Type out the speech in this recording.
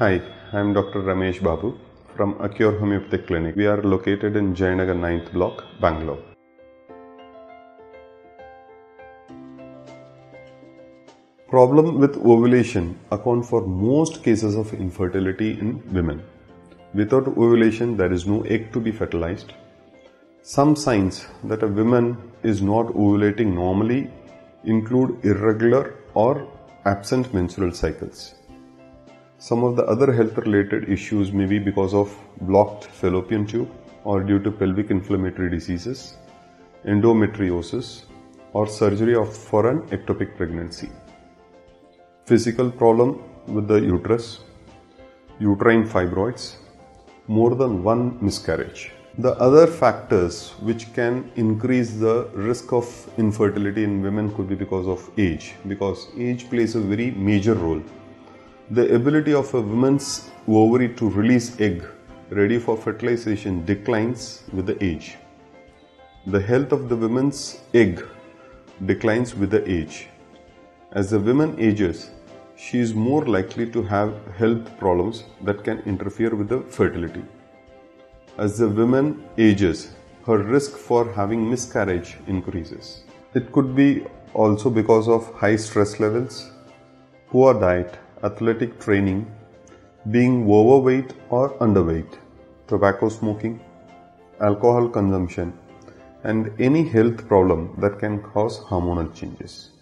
Hi, I am Dr. Ramesh Babu from Acure Homeopathic Clinic. We are located in Jayanagar 9th block, Bangalore. Problem with ovulation account for most cases of infertility in women. Without ovulation, there is no egg to be fertilized. Some signs that a woman is not ovulating normally include irregular or absent menstrual cycles. Some of the other health-related issues may be because of blocked fallopian tube or due to pelvic inflammatory diseases, endometriosis, or surgery for an ectopic pregnancy. Physical problem with the uterus, uterine fibroids, more than one miscarriage. The other factors which can increase the risk of infertility in women could be because of age, because age plays a very major role. The ability of a woman's ovary to release egg ready for fertilization declines with the age. The health of the woman's egg declines with the age. As the woman ages, she is more likely to have health problems that can interfere with the fertility. As the woman ages, her risk for having miscarriage increases. It could be also because of high stress levels, poor diet, athletic training, being overweight or underweight, tobacco smoking, alcohol consumption, and any health problem that can cause hormonal changes.